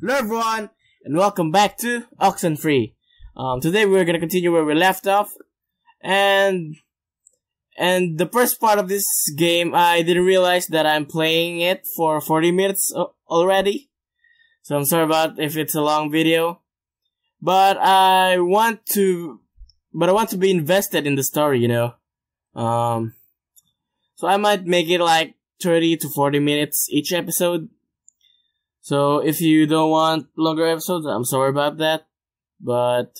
Hello everyone, and welcome back to Oxenfree. Today we're gonna continue where we left off, and the first part of this game, I didn't realize that I'm playing it for 40 minutes already, so I'm sorry about if it's a long video, but I want to be invested in the story, you know. So I might make it like 30 to 40 minutes each episode. So if you don't want longer episodes, I'm sorry about that. But,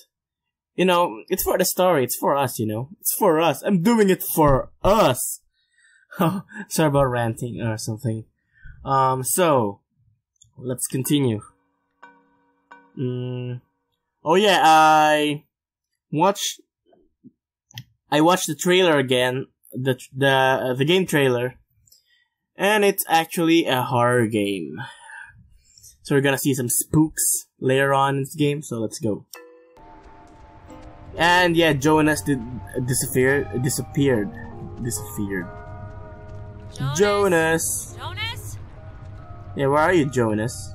you know, it's for the story. It's for us, you know. It's for us. I'm doing it for us. Sorry about ranting or something. So, let's continue. Oh yeah, I watched the trailer again. The game trailer. And it's actually a horror game. So we're gonna see some spooks later on in this game, so let's go. And yeah, Jonas did disappeared. Jonas! Yeah, where are you, Jonas?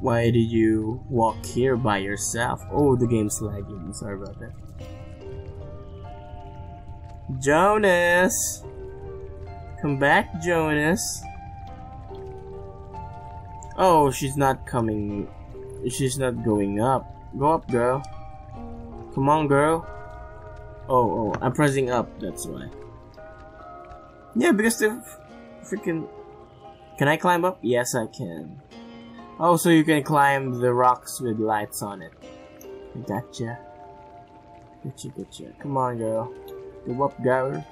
Why did you walk here by yourself? Oh, the game's lagging, sorry about that. Jonas! Come back, Jonas! Oh, she's not coming. She's not going up. Go up, girl. Come on, girl. Oh, I'm pressing up, that's why. Yeah, because the freaking... Can I climb up? Yes, I can. Oh, so you can climb the rocks with lights on it. Gotcha. Gotcha. Come on, girl. Go up, girl.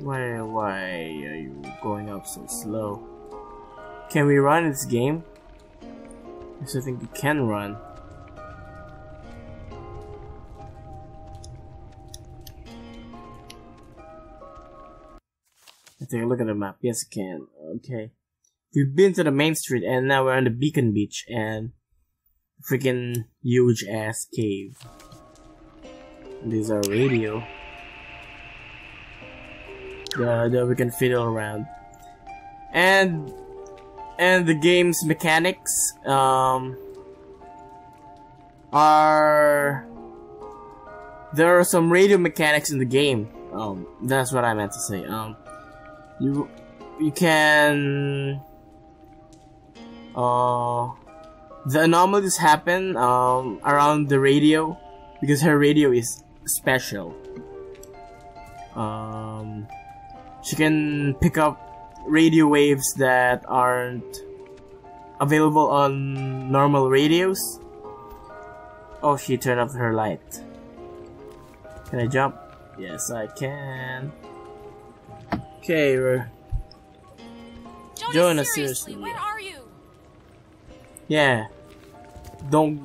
Why are you going up so slow? Can we run this game? I still think we can run. Let's take a look at the map. Yes, I can. Okay. We've been to the main street and now we're on the Beacon Beach and freaking huge ass cave. There's our radio. That we can fiddle around, and the game's mechanics there are some radio mechanics in the game. That's what I meant to say. You can the anomalies happen around the radio because her radio is special. She can pick up radio waves that aren't available on normal radios. Oh, she turned off her light. Can I jump? Yes, I can. Okay, we're... Jonas, seriously, where are you? Yeah. Wait,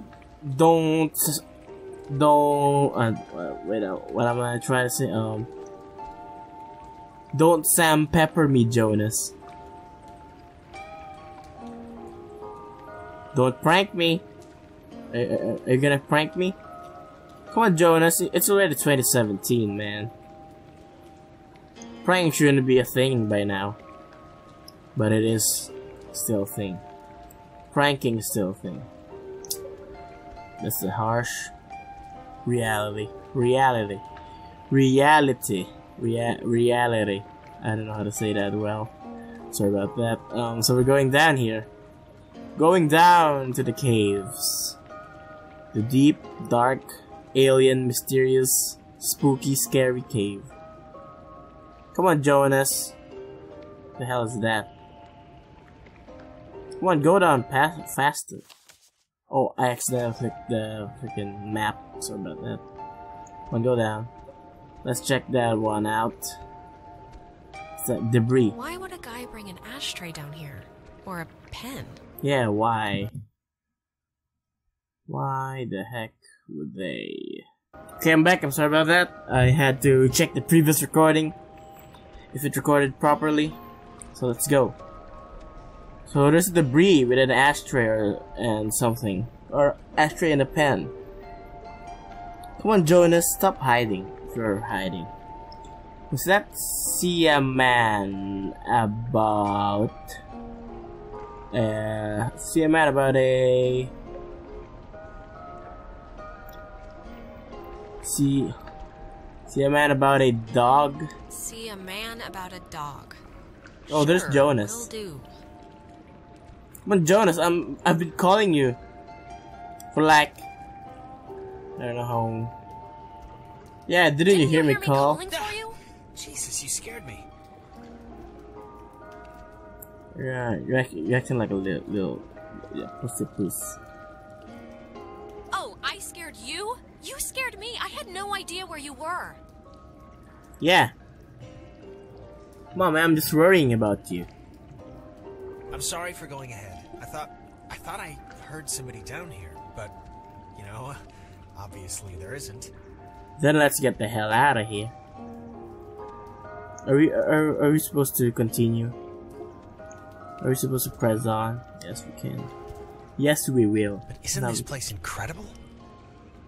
what am I trying to say? Don't Sam Pepper me, Jonas. Don't prank me. Are you gonna prank me? Come on, Jonas. It's already 2017, man. Prank shouldn't be a thing by now. But it is still a thing. Pranking is still a thing. That's the harsh reality. Reality. I don't know how to say that well. Sorry about that. So we're going down here. Going down to the caves. The deep, dark, alien, mysterious, spooky, scary cave. Come on, Jonas. What the hell is that? Come on, go down faster. Oh, I accidentally clicked the freaking map. Sorry about that. Come on, go down. Let's check that one out. It's that debris. Why would a guy bring an ashtray down here? Or a pen? Yeah, why? Why the heck would they? Okay, I'm back. I'm sorry about that. I had to check the previous recording. If it recorded properly. So let's go. So there's debris with an ashtray and something. Or ashtray and a pen. Come on, Jonas. Stop hiding. You're hiding. Let's see a man about See a man about a dog. See a man about a dog. Oh, sure, there's Jonas. Will do. Come on, Jonas, I've been calling you for like I don't know how. Yeah, didn't you hear me call? Jesus, you scared me. Yeah, you're acting like a little pussy puss. Oh, I scared you? You scared me? I had no idea where you were. Yeah. Mom, I'm just worrying about you. I'm sorry for going ahead. I thought I heard somebody down here, but you know, obviously there isn't. Then let's get the hell out of here. Are we supposed to continue? Are we supposed to press on? Yes, we can. Yes, we will. But isn't this place incredible?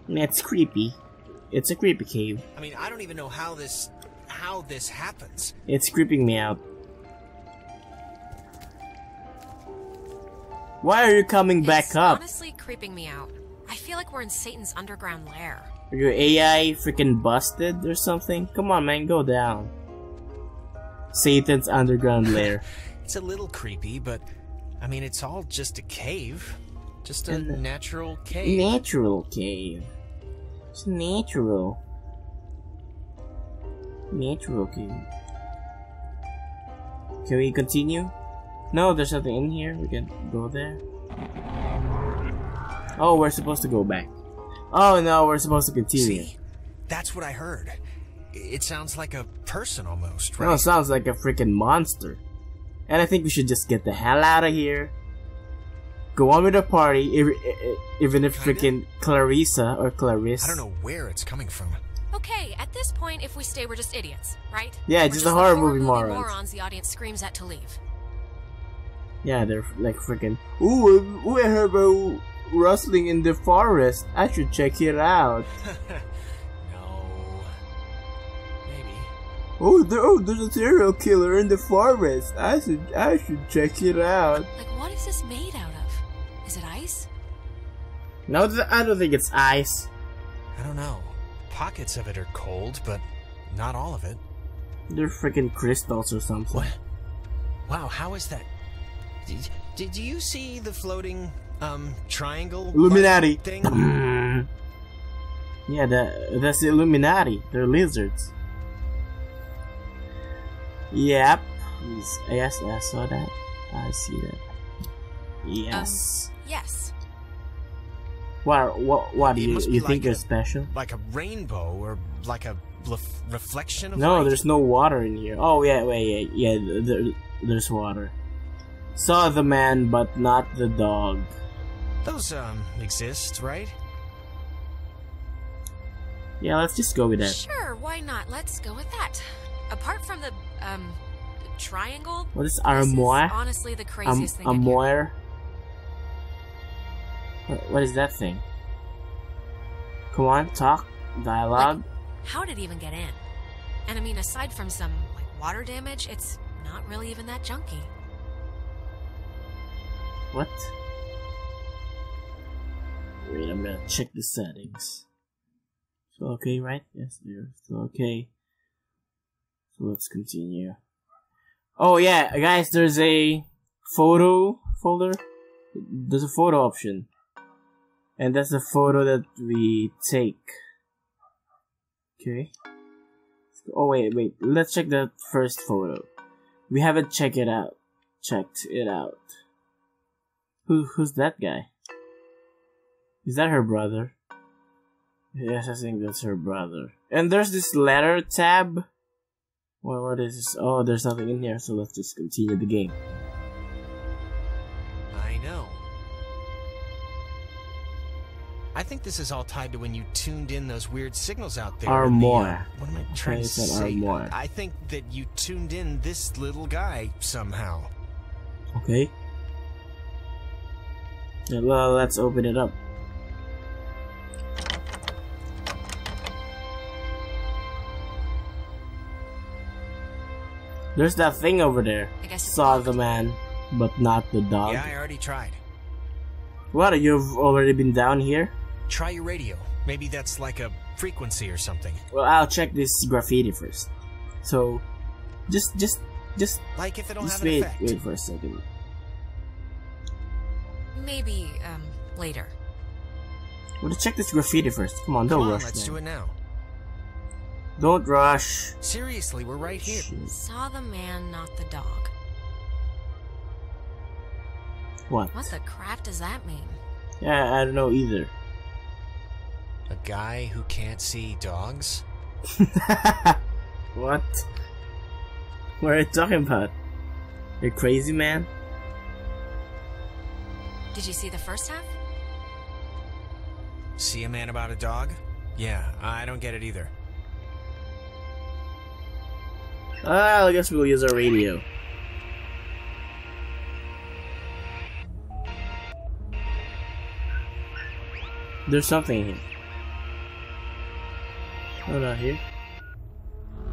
It's creepy. It's a creepy cave. I mean, I don't even know how this happens. It's creeping me out. Why are you coming back up? It's honestly creeping me out. I feel like we're in Satan's underground lair. Are your AI freaking busted or something? Come on, man, go down. Satan's underground lair. It's a little creepy, but I mean, it's all just a cave. Just a natural cave. Natural cave. It's natural. Natural cave. Can we continue? No, there's nothing in here. We can go there. Oh, we're supposed to go back. Oh no, we're supposed to continue. See, that's what I heard. It sounds like a person almost, right? No, it sounds like a freaking monster. And I think we should just get the hell out of here. Go on with the party, even if freaking Clarissa or Clarice. I don't know where it's coming from. Okay, at this point, if we stay, we're just idiots, right? Yeah, just a horror movie morons the audience screams at to leave. Yeah, they're like freaking. Ooh, I heard about rustling in the forest. I should check it out. No, maybe. Oh, there's a serial killer in the forest. I should check it out. Like, what is this made out of? Is it ice? No, I don't think it's ice. I don't know. Pockets of it are cold, but not all of it. They're freaking crystals or something. What? Wow, how is that? Did you see the floating? Triangle Illuminati thing? Yeah, that's the Illuminati. They're lizards. Yep. Yes, I saw that. I see that. Yes. Yes. What you think you're special? Like a rainbow or like a reflection of light? There's no water in here. Oh, yeah, wait, yeah, there's water. Saw the man, but not the dog. Those exist, right? Yeah, let's just go with that. Sure, why not? Let's go with that. Apart from the triangle. What is armoire? Honestly, the craziest thing. Armoire. What is that thing? Come on, talk, dialogue. Like, how did it even get in? And I mean, aside from some like water damage, it's not really even that junky. What? Wait, I'm gonna check the settings. So okay, right? Yes, they're still okay. So let's continue. Oh yeah, guys, there's a photo folder. There's a photo option. And that's the photo that we take. Okay. Oh wait, let's check that first photo. We haven't checked it out. Who's that guy? Is that her brother? Yes, I think that's her brother. And there's this letter tab. Well, what is this? Oh, there's nothing in here, so let's just continue the game. I know. I think this is all tied to when you tuned in those weird signals out there. Armoire. What am I trying to say? Armoire. I think that you tuned in this little guy somehow. Okay. Well, let's open it up. There's that thing over there. I guess saw the man, but not the dog. Yeah, I already tried. What? You've already been down here? Try your radio. Maybe that's like a frequency or something. Well, I'll check this graffiti first. So, just like if it don't have an effect. Wait for a second. Maybe later. Well, to check this graffiti first. Come on, don't rush. Let's do it now. Don't rush. Seriously, we're right here. Shit. Saw the man, not the dog. What? What the crap does that mean? Yeah, I don't know either. A guy who can't see dogs? What? What are you talking about? You're crazy, man. Did you see the first half? See a man about a dog? Yeah, I don't get it either. I guess we'll use our radio. There's something in here. Oh, not here.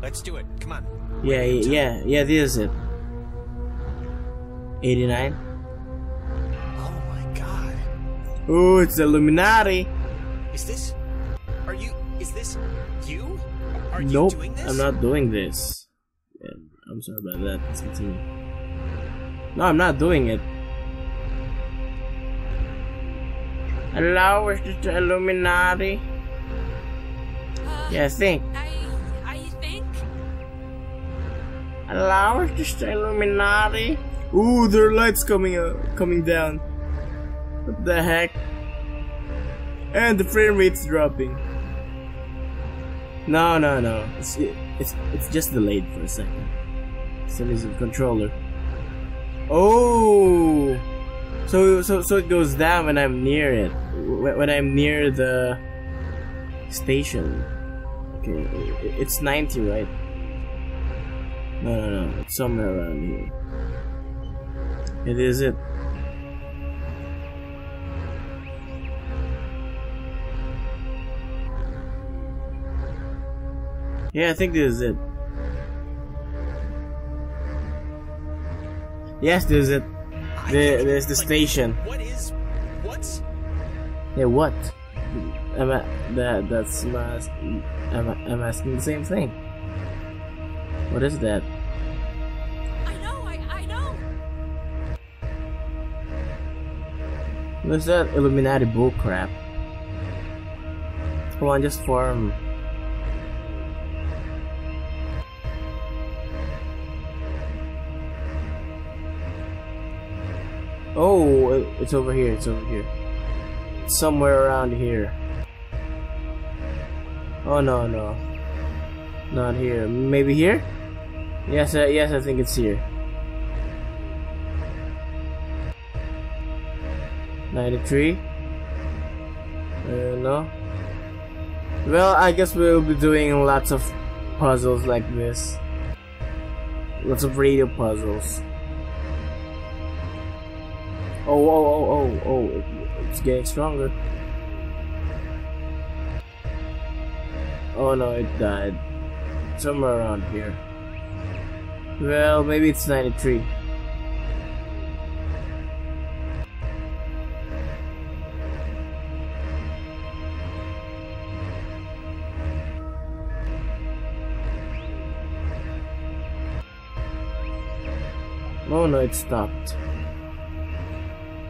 Let's do it. Come on. Yeah, this is it. 89. Oh my god. Oh, it's Illuminati. Is this you? Are you doing this? I'm not doing this. Yeah, I'm sorry about that. Let's continue. No, I'm not doing it. Allow us to Illuminati. Yeah, think. I think. Allow us to Illuminati. Ooh, there are lights coming down. What the heck? And the frame rate's dropping. No. It's just delayed for a second. Still is the controller. Oh. So it goes down when I'm near it. When I'm near the station. Okay, it's 90, right? No. It's somewhere around here. It is it. Yeah, I think this is it. Yes, this is it. There's the station. What is? What? Yeah, what? I'm asking the same thing. What is that? I know. What's that Illuminati bullcrap? Come on, just form. Oh, it's over here. Somewhere around here. Oh, no. Not here. Maybe here? Yes, I think it's here. 93? No. Well, I guess we'll be doing lots of puzzles like this. Lots of radio puzzles. Oh, it's getting stronger. Oh no, it died. Somewhere around here. Well, maybe it's 93. Oh no, it stopped.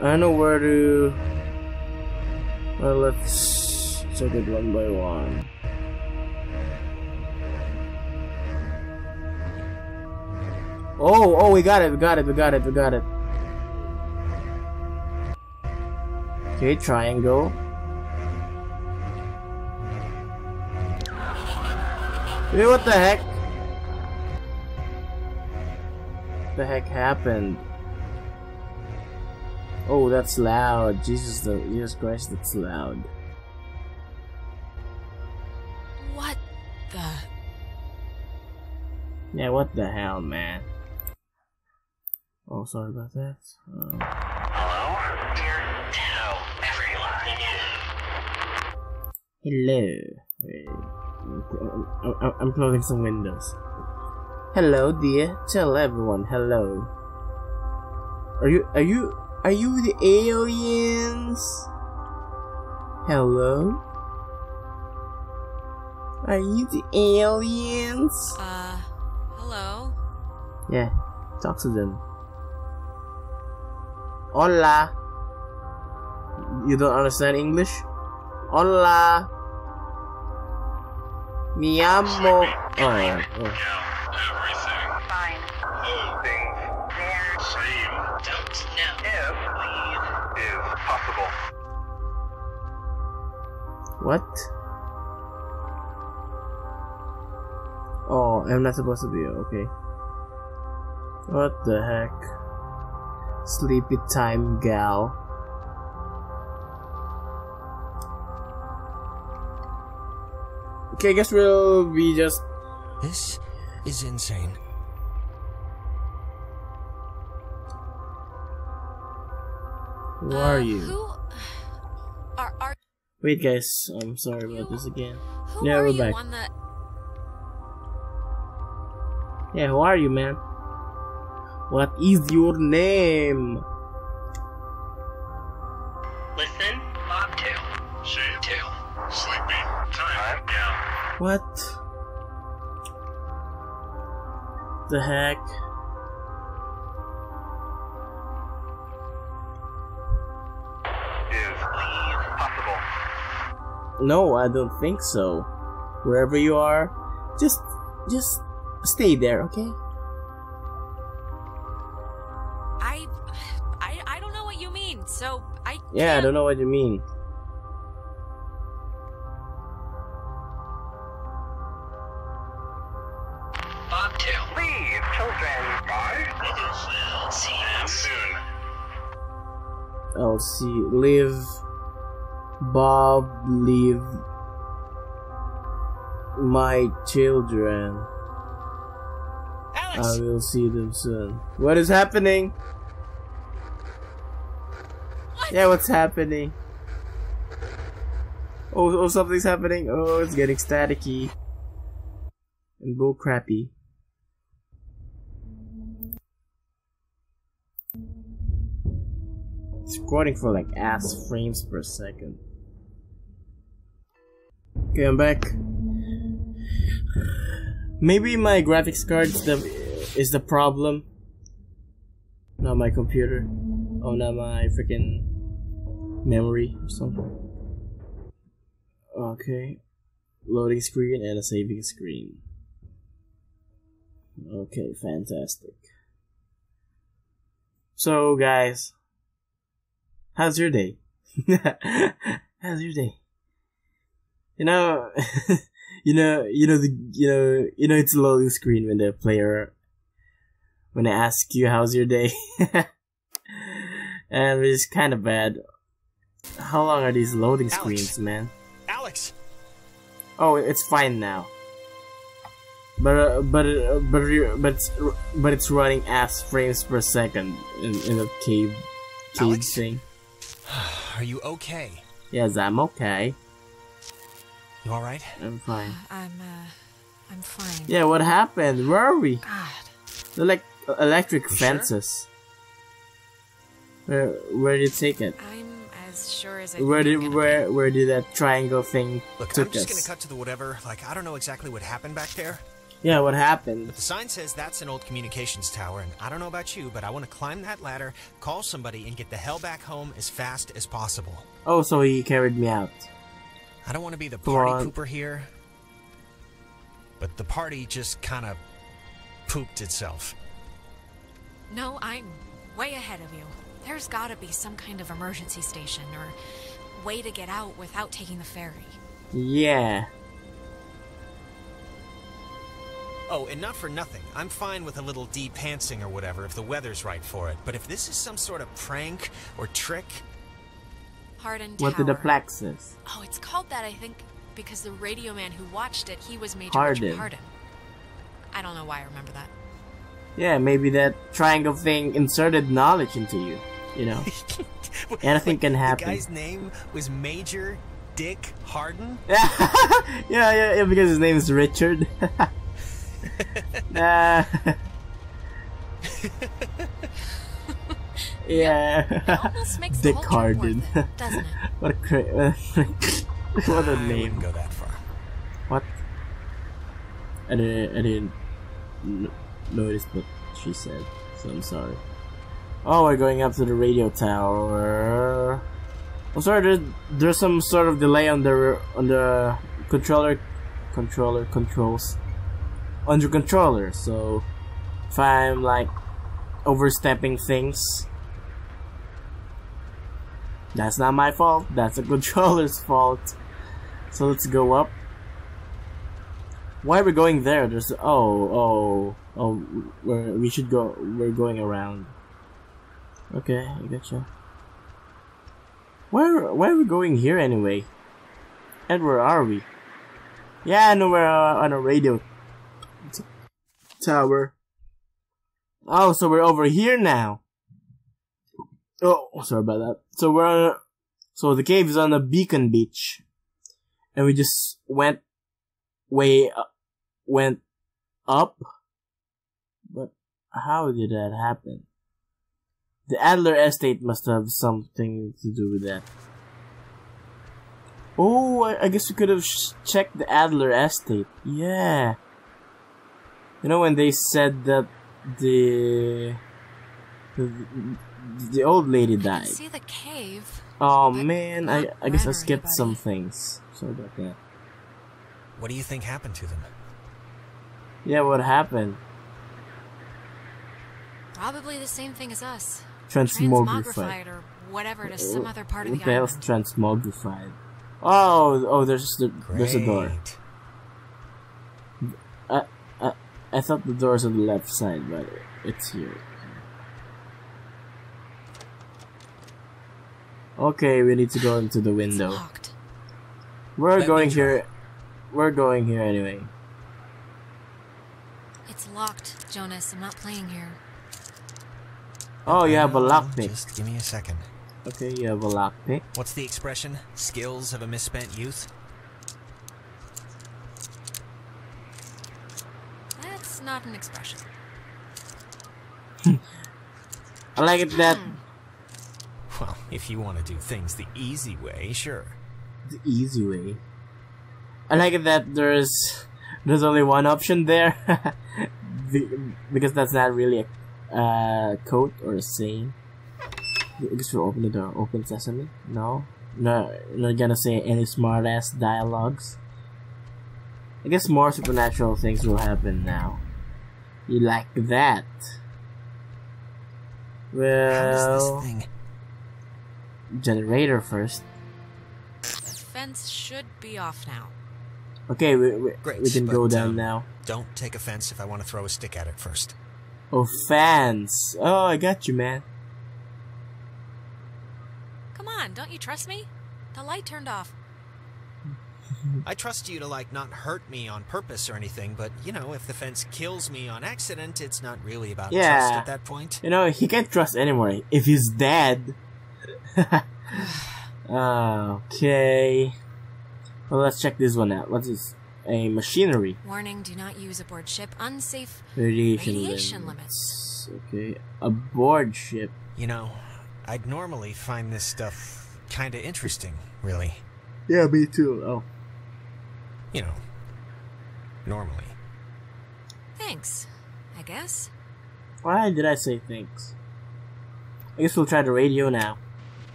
I don't know where to. Well, let's check it one by one. Oh, we got it. Okay, triangle. Hey, what the heck? What the heck happened? Oh, that's loud. Jesus Christ, that's loud. What the? Yeah, what the hell, man? Oh, sorry about that. Hello? Dear hello, everyone. Hello. Wait, I'm closing some windows. Hello, dear. Tell everyone hello. Are you the aliens? Hello? Are you the aliens? Hello? Yeah, talk to them. Hola! You don't understand English? Hola! Mi amo... Oh, yeah. Oh. What? Oh, I'm not supposed to be okay. What the heck? Sleepy time, gal. Okay, I guess we'll be just... This is insane. Who are you? Wait, guys, I'm sorry about this again. Yeah, we're back. Yeah, who are you, man? What is your name? Listen, Bob 2. Shave 2. Sleepy time down. What? The heck? No, I don't think so. Wherever you are, just stay there, okay? I don't know what you mean, so I can't. Yeah, I don't know what you mean. Bob 2, leave children. Bye. See you soon. I'll see you. Live. Bob, leave my children. Alex. I will see them soon. What is happening? What? Yeah, what's happening? Oh, something's happening. Oh, it's getting staticky and bull crappy. It's recording for like ass frames per second. Okay, I'm back. Maybe my graphics card is the problem. Not my computer. Oh, not my freaking memory or something. Okay. Loading screen and a saving screen. Okay, fantastic. So, guys. How's your day? How's your day? You know, you know it's a loading screen when the player, when they ask you how's your day, and it's kind of bad. How long are these loading screens, man? Alex. Oh, it's fine now. But it's running ass frames per second in a cave thing. Are you okay? Yes, I'm okay. You all right? I'm fine. I'm fine. Yeah, what happened? Where are we? God. They're like electric fences. Sure? Where did you take it? I'm as sure as I can. Where did that triangle thing took us? I'm just gonna cut to the whatever. Like, I don't know exactly what happened back there. Yeah, what happened? But the sign says that's an old communications tower, and I don't know about you, but I want to climb that ladder, call somebody, and get the hell back home as fast as possible. Oh, so he carried me out. I don't want to be the party pooper here, but the party just kind of pooped itself. No, I'm way ahead of you. There's got to be some kind of emergency station or way to get out without taking the ferry. Yeah. Oh, and not for nothing. I'm fine with a little de-pantsing or whatever if the weather's right for it. But if this is some sort of prank or trick... Hardened Tower. What did the plaque say? Oh, it's called that, I think, because the radio man who watched it, he was Major Richard Harden. I don't know why I remember that. Yeah, maybe that triangle thing inserted knowledge into you, you know. Anything can happen. The guy's name was Major Dick Harden? Yeah, because his name is Richard. Yeah. It almost makes the whole trip worth it, doesn't it? What a what a name. I wouldn't go that far. What? I didn't notice what she said, so I'm sorry. Oh, we're going up to the radio tower. I'm sorry, there's some sort of delay on the controller, so if I'm like overstepping things, that's not my fault, that's the controller's fault. So let's go up. Why are we going there? There's we should go, we're going around. Okay, I gotcha. Why are we going here anyway? And where are we? Yeah, I know we're on a radio tower. Oh, so we're over here now. Oh, sorry about that. So we're on a, so the cave is on a Beacon Beach, and we just went went up. But how did that happen? The Adler Estate must have something to do with that. Oh, I guess we could have checked the Adler Estate. Yeah. You know when they said that the old lady died. See the cave. Oh man, I guess I skipped some things. Sorry about that. What do you think happened to them? Yeah, what happened? Probably the same thing as us. Transmogrified or whatever to some other part of the island. What the hell's transmogrified? Oh, there's a door. I thought the door's on the left side, but it's here. Okay, we need to go into the window. It's locked. We're going here anyway. It's locked, Jonas. I'm not playing here. Oh, you have a lockpick. Just give me a second. Okay, you have a lockpick. What's the expression? Skills of a misspent youth? That's not an expression. I like it that... Well, if you want to do things the easy way, sure. The easy way? I like it that there's only one option there. Because that's not really a... coat or a saying. I guess we'll open the door. Open sesame? No? No, not gonna say any smart ass dialogues. I guess more supernatural things will happen now. You like that? Well, how is this thing? Generator first. The fence should be off now. Okay, we can go down now. Don't take offense if I want to throw a stick at it first. Oh, fans. Oh, I got you, man. Come on, don't you trust me? The light turned off. I trust you to, like, not hurt me on purpose or anything, but, you know, if the fence kills me on accident, it's not really about trust at that point. You know, he can't trust anyway if he's dead. Okay. Well, let's check this one out. What's this? A machinery. Warning, do not use aboard ship. Unsafe radiation limits. Okay, aboard ship. You know, I'd normally find this stuff kind of interesting, really. Yeah, me too. Oh. You know, normally. Thanks, I guess. Why did I say thanks? I guess we'll try the radio now.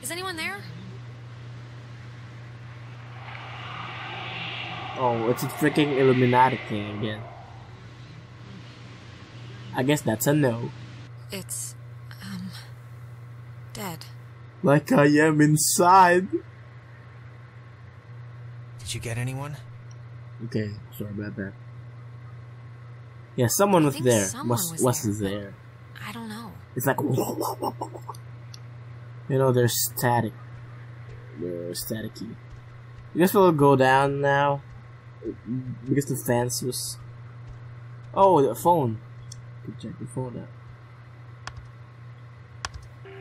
Is anyone there? Oh, it's a freaking Illuminati thing again. I guess that's a no. It's, dead. Like I am inside. Did you get anyone? Okay, sorry about that. Yeah, someone was there. Someone was there. I don't know. It's like, you know, they're static. They're staticky. I guess we'll go down now. Because the fence was... Oh, the phone. You can check the phone out.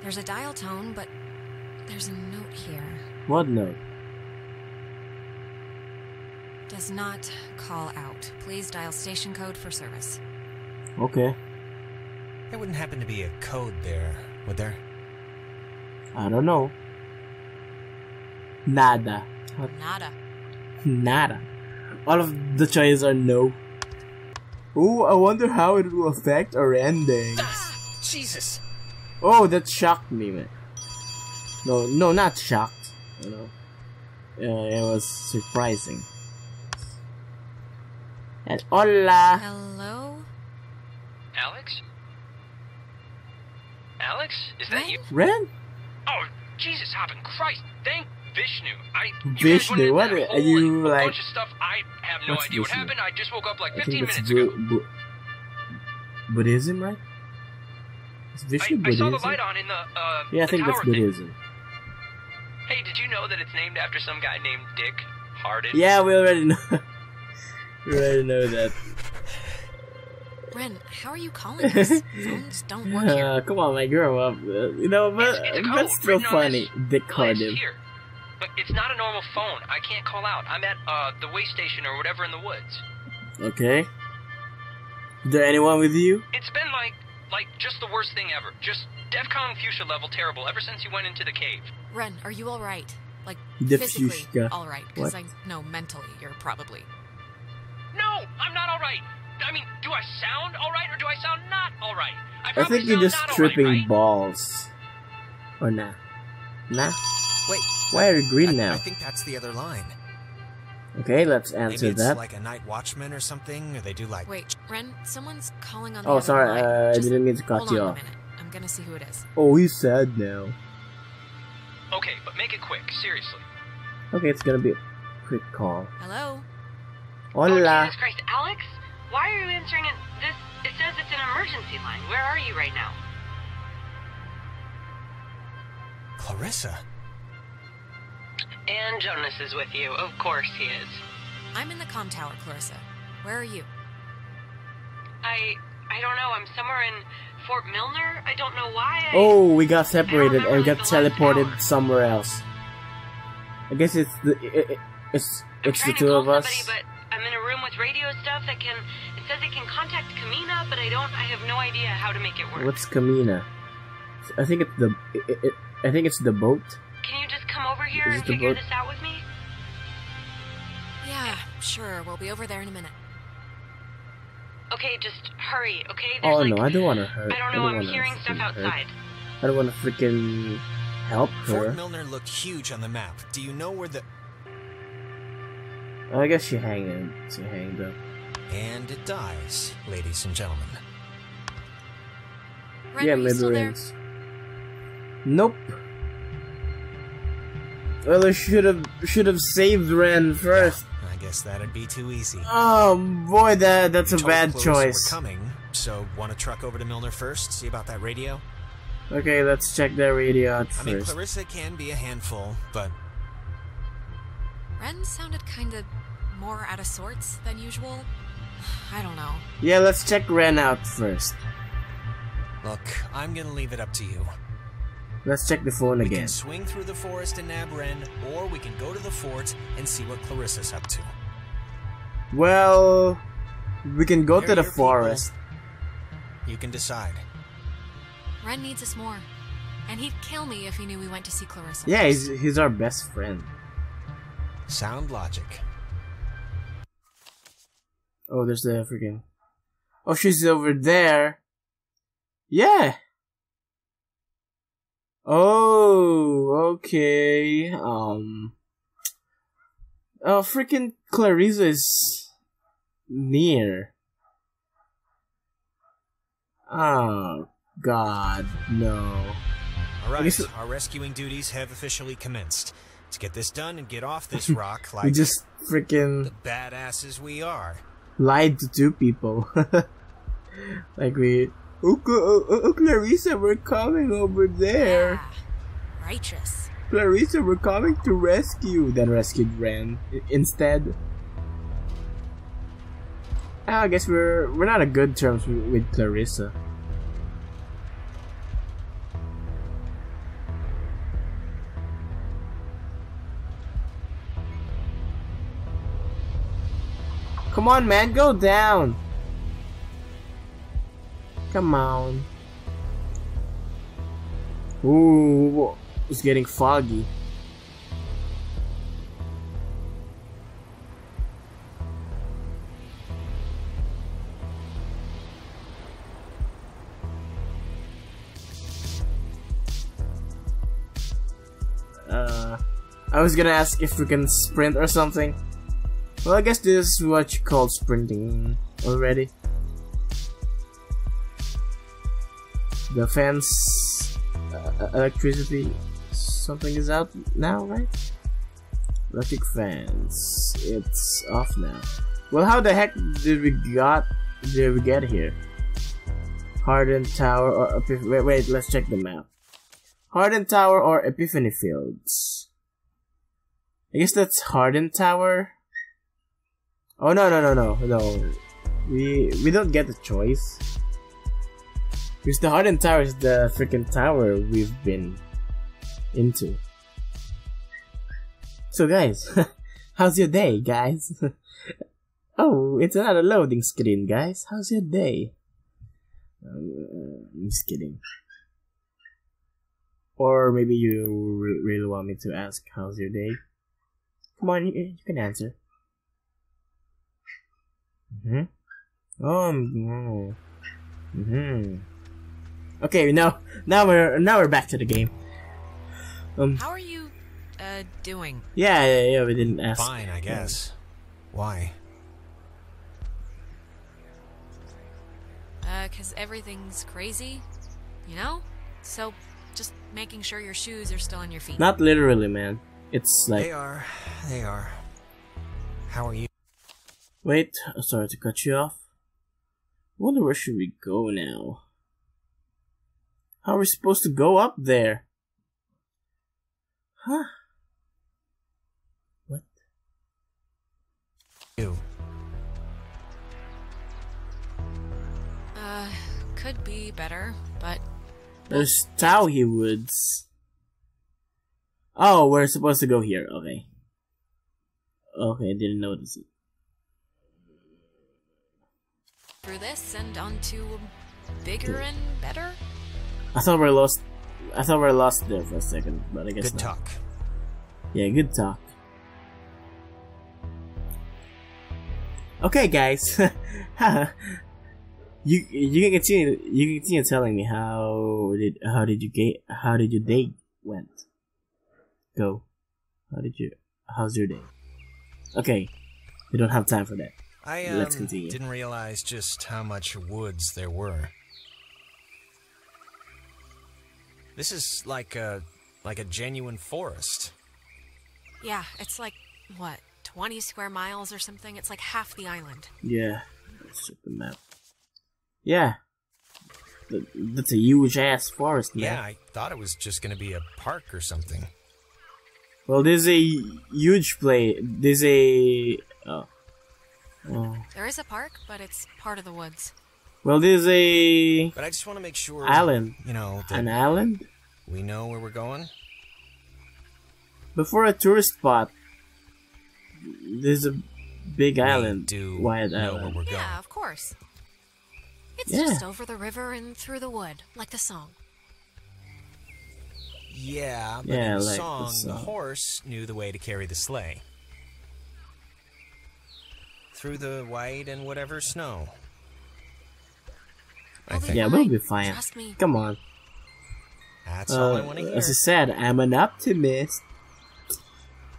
There's a dial tone, but there's a note here. What note? Does not call out. Please dial station code for service. Okay. There wouldn't happen to be a code there, would there? I don't know. Nada. What? Nada. Nada. All of the choices are no. Ooh, I wonder how it will affect our endings. Jesus. Oh, that shocked me, man. No, no, not shocked. You know, it was surprising. And hola. Hello. Alex. Alex, is that you? Ren? Oh, Jesus, hopping Christ! Thank Vishnu. Vishnu, what are you like? Bunch of stuff. I have no idea what happened. I just woke up like 15 minutes ago. Buddhism, right? I saw the light on in the yeah, I think that's Buddhism. Hey, did you know that it's named after some guy named Dick Harden? Yeah, we already know. We already know that. Ren, how are you calling us? Phones don't work here. Come on, my girl. You know, but that's still funny. Dick Harden. But it's not a normal phone. I can't call out. I'm at the way station or whatever in the woods. Okay. Is there anyone with you? It's been like. Just the worst thing ever. Just DEFCON fuchsia level terrible ever since you went into the cave. Ren, are you alright? Like, the physically alright? Because I know mentally you're probably... No, I'm not alright. I mean, do I sound alright or do I sound not alright? I think you're just tripping right? Balls. Or nah. Nah? Wait. Why are you green now? I think that's the other line. Okay, let's answer maybe it's that. Like a night watchman or something, or they do like. Wait, Ren, someone's calling on. The oh, sorry, I didn't mean to cut you off. I'm gonna see who it is. Oh, he's sad now. Okay, but make it quick, seriously. Okay, it's gonna be a quick call. Hello. Hola. Oh, Jesus Christ, Alex, why are you answering it? This it says it's an emergency line. Where are you right now? Clarissa. And Jonas is with you. Of course he is. I'm in the comm tower, Clarissa. Where are you? I don't know. I'm somewhere in Fort Milner. I don't know why. Oh, we got separated and got teleported somewhere else. I guess it's the I'm the two of us. Somebody, but I'm in a room with radio stuff that can. It says it can contact Kamina, but I don't. I have no idea how to make it work. What's Kamina? I think it's the. I think it's the boat. Can you just come over here and figure this out with me? Yeah, sure. We'll be over there in a minute. Okay, just hurry, okay? There's no, I don't want to hurt. I don't know, I'm hearing stuff outside. I don't want to freaking help her. Fort Milner looked huge on the map. Do you know where the... Oh, I guess she hanged up. And it dies, ladies and gentlemen. Yeah, Midrains. Nope. Well, I should have saved Ren first. Yeah, I guess that'd be too easy. Oh boy, that's a bad choice. We're coming, so want to truck over to Milner first, see about that radio? Okay, let's check that radio out first. I mean, Clarissa can be a handful, but... Ren sounded kind of more out of sorts than usual. I don't know. Yeah, let's check Ren out first. Look, I'm gonna leave it up to you. Let's check the phone again. We can swing through the forest and nab Ren, or we can go to the fort and see what Clarissa's up to. Well, we can go to the forest. You can decide. Ren needs us more, and he'd kill me if he knew we went to see Clarissa. Yeah, he's our best friend. Sound logic. Oh, there's the freaking... Oh, she's over there. Yeah. Oh, okay. Oh, freaking Clarissa is near. Oh God, no! All right, our rescuing duties have officially commenced. Let's get this done and get off this rock. Like we just freaking the badasses we are. Lied to two people. Like we. Oh, Clarissa, we're coming over there. Yeah, righteous. Clarissa, we're coming to rescue. Then rescued Ren instead. I guess we're not on good terms with Clarissa. Come on, man, go down. Come on. Ooh, it's getting foggy. I was gonna ask if we can sprint or something. Well, I guess this is what you call sprinting already. The fence, electricity, something is out now, right? Electric fence, it's off now. Well, how the heck did we get here? Hardened Tower or Epiphany? Wait, let's check the map. Hardened Tower or Epiphany Fields? I guess that's Hardened Tower. Oh no! We don't get the choice. Because the Hardened Tower is the freaking tower we've been into. So guys, how's your day, guys? Oh, it's another loading screen, guys. How's your day? I'm just kidding. Or maybe you really want me to ask, how's your day? Come on, you can answer. Mm-hmm. Oh, no. Mm-hmm. Okay, now we're back to the game. How are you doing? Yeah, we didn't ask. Fine, I guess. Why? 'Cause everything's crazy, you know? So just making sure your shoes are still on your feet. Not literally, man. It's like they are. How are you? Wait, sorry to cut you off. Wonder where should we go now? How are we supposed to go up there? Huh? What? You. Could be better, but there's Towhee Woods. Oh, we're supposed to go here. Okay. Okay, I didn't notice it. Through this and onto bigger and better. I thought we were lost there for a second, but I guess not. Good talk. Yeah, good talk. Okay, guys. You can continue telling me how did your day went. Go. How's your day? Okay, we don't have time for that. Let's continue. Didn't realize just how much woods there were. This is like a genuine forest. Yeah, it's like what, 20 square miles or something. It's like half the island. Yeah, let's check the map. Yeah, that's a huge ass forest, man. Yeah, I thought it was just gonna be a park or something. Well, there's a huge play. There's a there is a park, but it's part of the woods. Well, there's a. But I just want to make sure. Island, you know, an island. We know where we're going. Before a tourist spot, there's a big island. Wide island. Where we're going. Yeah, of course. It's just over the river and through the wood, like the song. Yeah, but in like the song, the horse knew the way to carry the sleigh. Through the white and whatever snow. I think. Yeah, we'll be fine. Trust me. Come on. That's all I want to hear. As I said, I'm an optimist.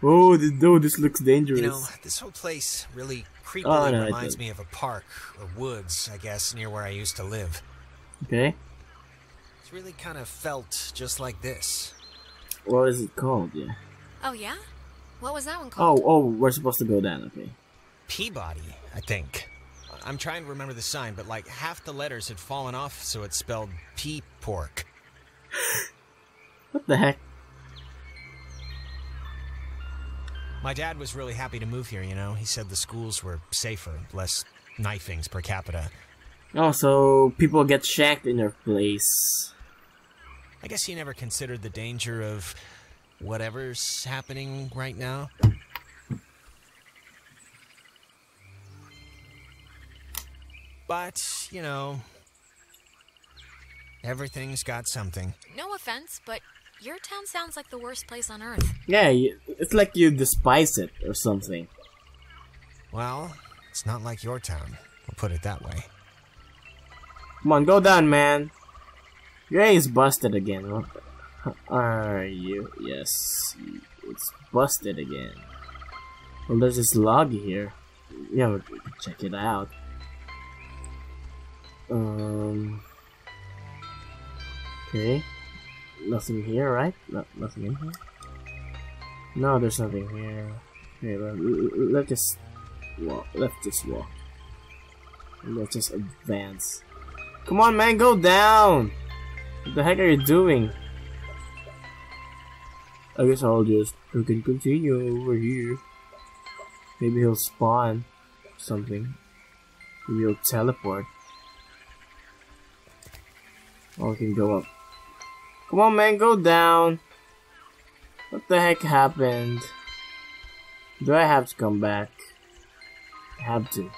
Oh, this looks dangerous. You know, this whole place really creepily reminds me of a park or woods, I guess, near where I used to live. Okay. It's really kind of felt just like this. What is it called? Yeah. Oh yeah? What was that one called? Oh, we're supposed to go down. Okay. Peabody, I think. I'm trying to remember the sign, but like half the letters had fallen off, so it's spelled pea pork. What the heck? My dad was really happy to move here, you know. He said the schools were safer, less knifings per capita. Oh, so people get shacked in their place. I guess he never considered the danger of whatever's happening right now. But, you know, everything's got something. No offense, but your town sounds like the worst place on Earth. Yeah, it's like you despise it or something. Well, it's not like your town. We'll put it that way. Come on, go down, man. Your A is busted again. What are you? Yes, it's busted again. Well, there's this log here. Yeah, we'll check it out. Okay. Nothing here, right? No, nothing in here? No, there's nothing here. Okay, let's just walk. Let's just advance. Come on, man, go down! What the heck are you doing? I guess I'll just freaking continue over here. Maybe he'll spawn something. Maybe he'll teleport. Oh, I can go up. Come on, man, go down. What the heck happened? Do I have to come back? I have to.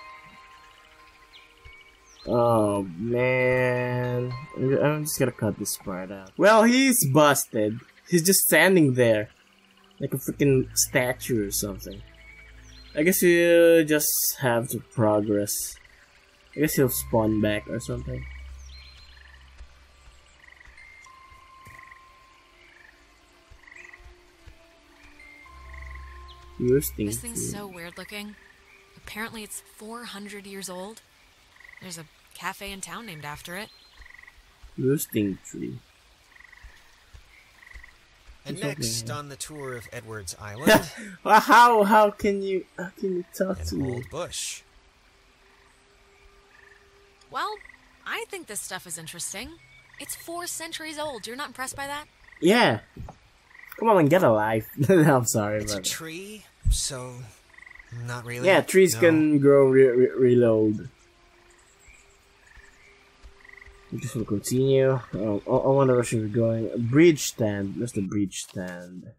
Oh, man. I'm just gonna cut this part out. Well, he's busted. He's just standing there. Like a freaking statue or something. I guess you just have to progress. I guess he'll spawn back or something. This thing's so weird looking. Apparently it's 400 years old. There's a cafe in town named after it. Roosting tree. And next on the tour of Edwards Island. Well, how can you talk to me? Old bush. Well, I think this stuff is interesting. It's 4 centuries old. You're not impressed by that? Yeah. Come on, get a life. I'm sorry. It's a tree, so not really. Yeah, trees can grow real old. We just will continue. Oh, I wonder where she's going. Bridge stand. That's the bridge stand.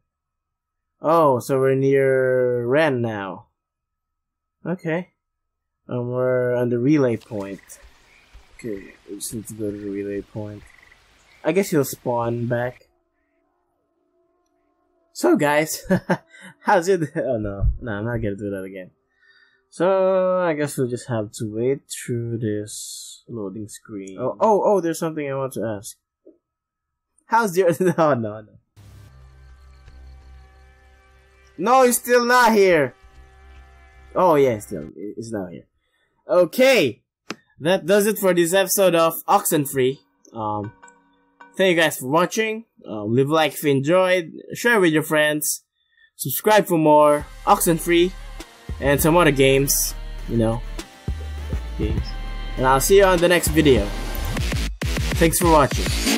Oh, so we're near Ren now. Okay. And we're on the relay point. Okay, we just need to go to the relay point. I guess he'll spawn back. So guys, how's it? Oh no, I'm not gonna do that again. So I guess we'll just have to wait through this loading screen. Oh! There's something I want to ask. How's the? No. No, he's still not here. Oh yeah, he's not here. Okay, that does it for this episode of Oxenfree. Thank you guys for watching. Leave a like if you enjoyed, share with your friends, subscribe for more Oxenfree and some other games, you know, and I'll see you on the next video. Thanks for watching.